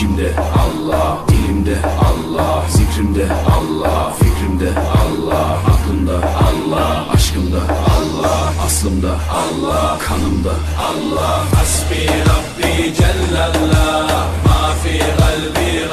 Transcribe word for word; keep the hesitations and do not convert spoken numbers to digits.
İçimde Allah, dilimde Allah, zikrimde Allah, fikrimde Allah, aklımda Allah, aşkımda Allah, aslımda Allah, kanımda Allah. Hasbi Rabbi Cellallah, ma fi kalbi